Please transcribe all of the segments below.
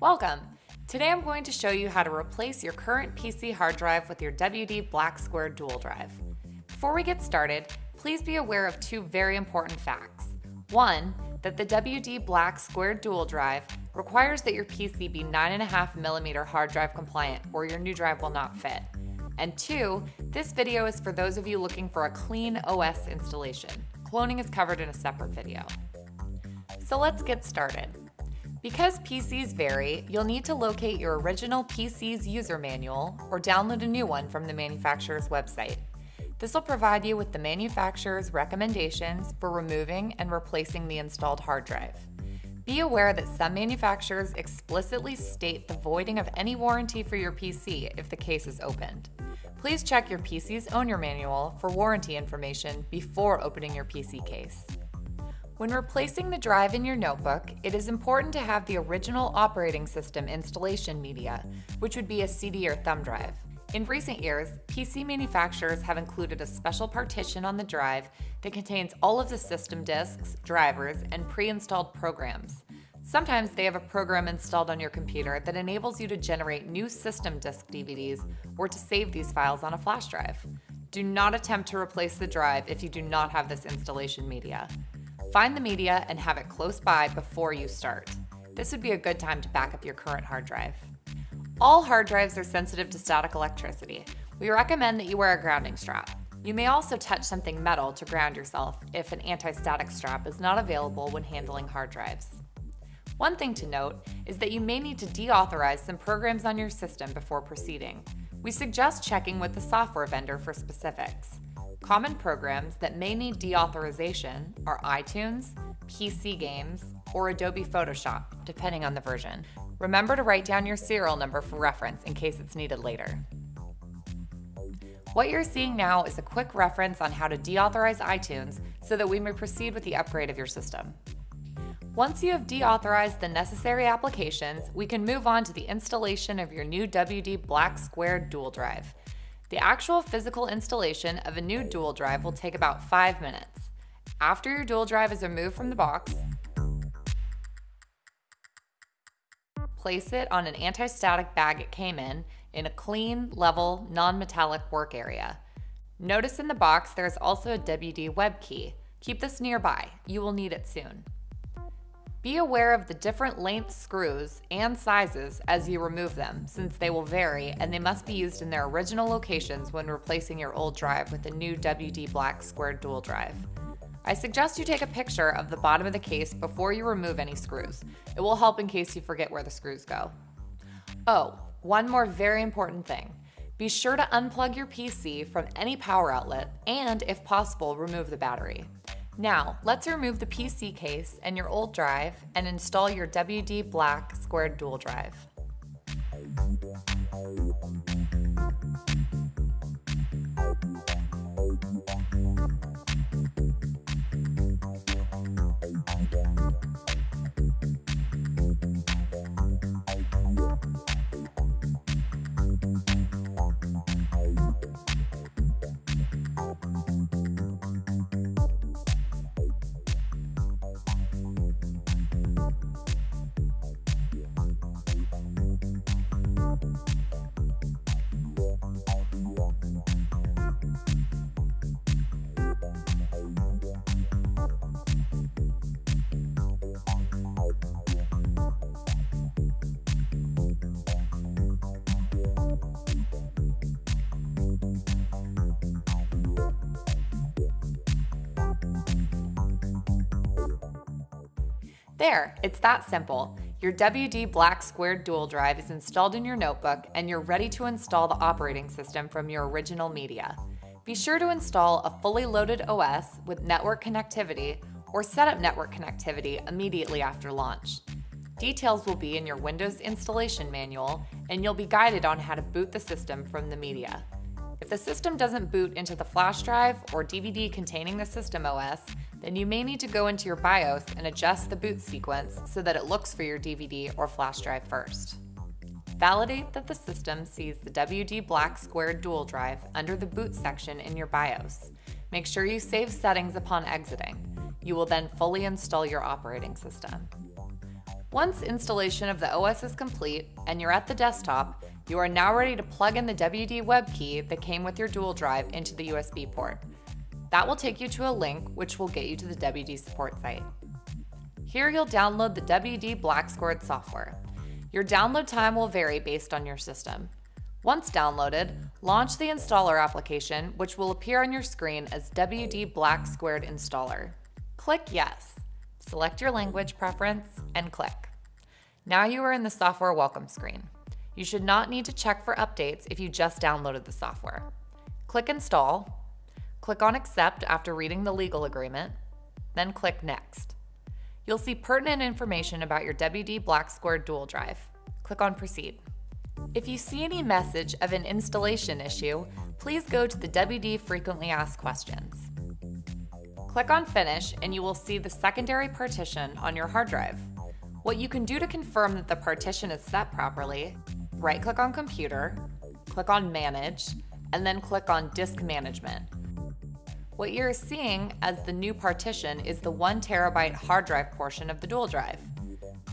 Welcome! Today I'm going to show you how to replace your current PC hard drive with your WD Black² Dual Drive. Before we get started, please be aware of two very important facts. One, that the WD Black² Dual Drive requires that your PC be 9.5mm hard drive compliant or your new drive will not fit. And two, this video is for those of you looking for a clean OS installation. Cloning is covered in a separate video. So let's get started. Because PCs vary, you'll need to locate your original PC's user manual or download a new one from the manufacturer's website. This will provide you with the manufacturer's recommendations for removing and replacing the installed hard drive. Be aware that some manufacturers explicitly state the voiding of any warranty for your PC if the case is opened. Please check your PC's owner manual for warranty information before opening your PC case. When replacing the drive in your notebook, it is important to have the original operating system installation media, which would be a CD or thumb drive. In recent years, PC manufacturers have included a special partition on the drive that contains all of the system disks, drivers, and pre-installed programs. Sometimes they have a program installed on your computer that enables you to generate new system disk DVDs or to save these files on a flash drive. Do not attempt to replace the drive if you do not have this installation media. Find the media and have it close by before you start. This would be a good time to back up your current hard drive. All hard drives are sensitive to static electricity. We recommend that you wear a grounding strap. You may also touch something metal to ground yourself if an anti-static strap is not available when handling hard drives. One thing to note is that you may need to deauthorize some programs on your system before proceeding. We suggest checking with the software vendor for specifics. Common programs that may need deauthorization are iTunes, PC Games, or Adobe Photoshop, depending on the version. Remember to write down your serial number for reference in case it's needed later. What you're seeing now is a quick reference on how to deauthorize iTunes so that we may proceed with the upgrade of your system. Once you have deauthorized the necessary applications, we can move on to the installation of your new WD Black² Dual Drive. The actual physical installation of a new dual drive will take about 5 minutes. After your dual drive is removed from the box, place it on an anti-static bag it came in a clean, level, non-metallic work area. Notice in the box there is also a WD Web Key. Keep this nearby, you will need it soon. Be aware of the different length screws and sizes as you remove them, since they will vary and they must be used in their original locations when replacing your old drive with the new WD Black² Dual Drive. I suggest you take a picture of the bottom of the case before you remove any screws. It will help in case you forget where the screws go. Oh, one more very important thing. Be sure to unplug your PC from any power outlet and, if possible, remove the battery. Now, let's remove the PC case and your old drive and install your WD Black² Dual Drive. There, it's that simple. Your WD Black² Dual Drive is installed in your notebook and you're ready to install the operating system from your original media. Be sure to install a fully loaded OS with network connectivity or set up network connectivity immediately after launch. Details will be in your Windows installation manual and you'll be guided on how to boot the system from the media. If the system doesn't boot into the flash drive or DVD containing the system OS, then you may need to go into your BIOS and adjust the boot sequence so that it looks for your DVD or flash drive first. Validate that the system sees the WD Black² Dual Drive under the boot section in your BIOS. Make sure you save settings upon exiting. You will then fully install your operating system. Once installation of the OS is complete and you're at the desktop, you are now ready to plug in the WD Web Key that came with your dual drive into the USB port. That will take you to a link which will get you to the WD support site. Here you'll download the WD Black² software. Your download time will vary based on your system. Once downloaded, launch the installer application, which will appear on your screen as WD Black² Installer. Click Yes, select your language preference, and click. Now you are in the software welcome screen. You should not need to check for updates if you just downloaded the software. Click Install. Click on Accept after reading the legal agreement, then click Next. You'll see pertinent information about your WD Black² Dual Drive. Click on Proceed. If you see any message of an installation issue, please go to the WD Frequently Asked Questions. Click on Finish and you will see the secondary partition on your hard drive. What you can do to confirm that the partition is set properly, right-click on Computer, click on Manage, and then click on Disk Management. What you're seeing as the new partition is the 1 terabyte hard drive portion of the dual drive.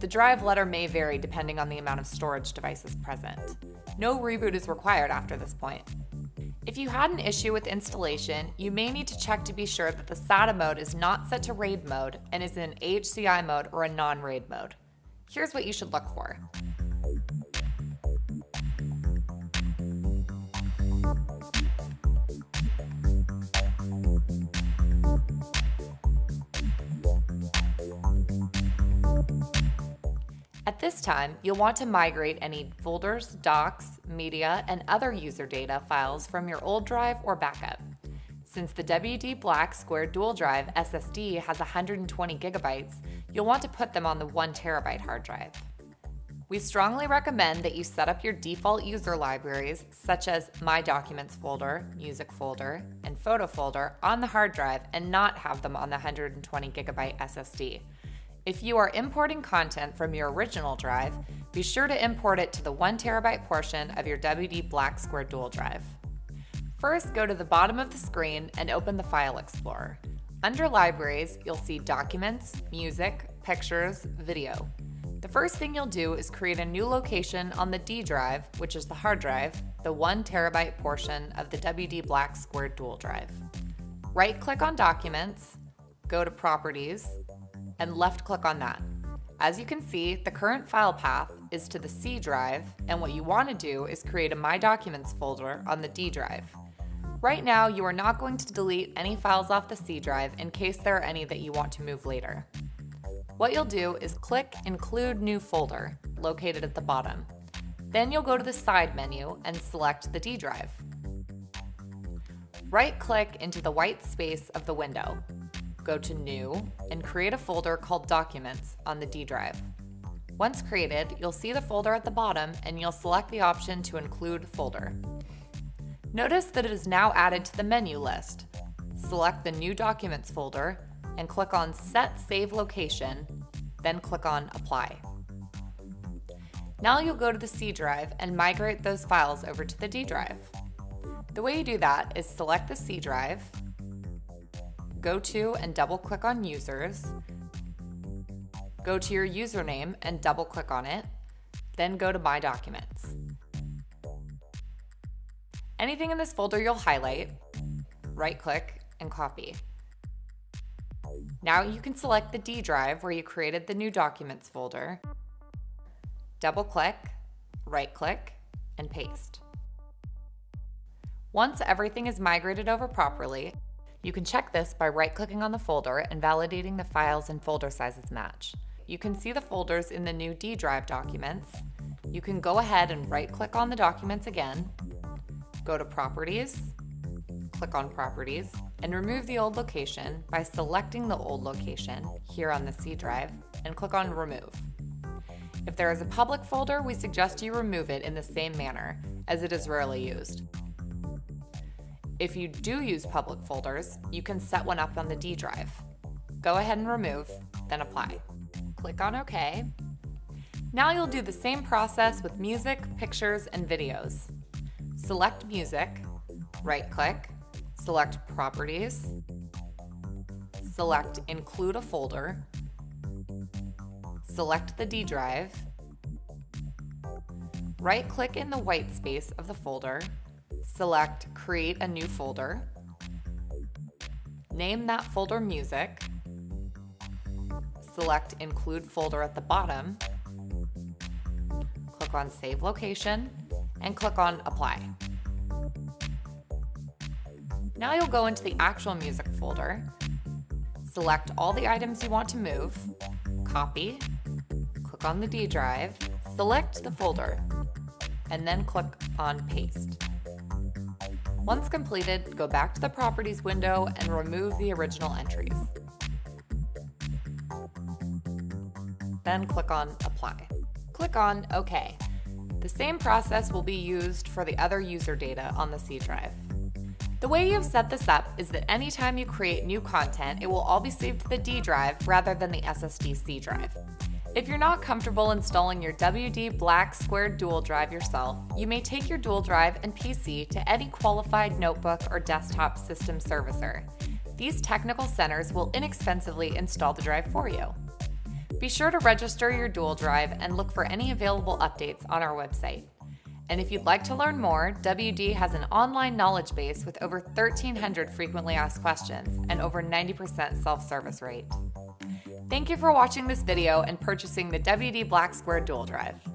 The drive letter may vary depending on the amount of storage devices present. No reboot is required after this point. If you had an issue with installation, you may need to check to be sure that the SATA mode is not set to RAID mode and is in HCI mode or a non-RAID mode. Here's what you should look for. At this time, you'll want to migrate any folders, docs, media, and other user data files from your old drive or backup. Since the WD Black² Dual Drive SSD has 120 gigabytes, you'll want to put them on the 1 terabyte hard drive. We strongly recommend that you set up your default user libraries, such as My Documents folder, Music folder, and Photo folder on the hard drive and not have them on the 120 gigabyte SSD. If you are importing content from your original drive, be sure to import it to the 1 terabyte portion of your WD Black² Dual Drive. First, go to the bottom of the screen and open the File Explorer. Under Libraries, you'll see Documents, Music, Pictures, Video. The first thing you'll do is create a new location on the D drive, which is the hard drive, the 1 terabyte portion of the WD Black² Dual Drive. Right-click on Documents, go to Properties, and left-click on that. As you can see, the current file path is to the C drive, and what you want to do is create a My Documents folder on the D drive. Right now, you are not going to delete any files off the C drive in case there are any that you want to move later. What you'll do is click Include New Folder, located at the bottom. Then you'll go to the side menu and select the D drive. Right-click into the white space of the window. Go to New and create a folder called Documents on the D drive. Once created, you'll see the folder at the bottom and you'll select the option to Include Folder. Notice that it is now added to the menu list. Select the New Documents folder and click on Set Save Location, then click on Apply. Now you'll go to the C drive and migrate those files over to the D drive. The way you do that is select the C drive, go to and double-click on Users, go to your username and double-click on it, then go to My Documents. Anything in this folder you'll highlight, right-click, and copy. Now you can select the D drive where you created the New Documents folder, double-click, right-click, and paste. Once everything is migrated over properly, you can check this by right-clicking on the folder and validating the files and folder sizes match. You can see the folders in the new D drive Documents. You can go ahead and right-click on the Documents again, go to Properties, click on Properties, and remove the old location by selecting the old location here on the C drive and click on Remove. If there is a public folder, we suggest you remove it in the same manner, as it is rarely used. If you do use public folders, you can set one up on the D drive. Go ahead and remove, then apply. Click on OK. Now you'll do the same process with Music, Pictures, and Videos. Select Music, right-click, select Properties, select Include a Folder, select the D drive, right-click in the white space of the folder, select Create a New Folder, name that folder Music, select Include Folder at the bottom, click on Save Location, and click on Apply. Now you'll go into the actual music folder, select all the items you want to move, copy, click on the D drive, select the folder, and then click on Paste. Once completed, go back to the Properties window and remove the original entries. Then click on Apply. Click on OK. The same process will be used for the other user data on the C drive. The way you've set this up is that anytime you create new content, it will all be saved to the D drive rather than the SSD C drive. If you're not comfortable installing your WD Black² Dual Drive yourself, you may take your Dual Drive and PC to any qualified notebook or desktop system servicer. These technical centers will inexpensively install the drive for you. Be sure to register your Dual Drive and look for any available updates on our website. And if you'd like to learn more, WD has an online knowledge base with over 1,300 frequently asked questions and over 90% self-service rate. Thank you for watching this video and purchasing the WD Black² Dual Drive.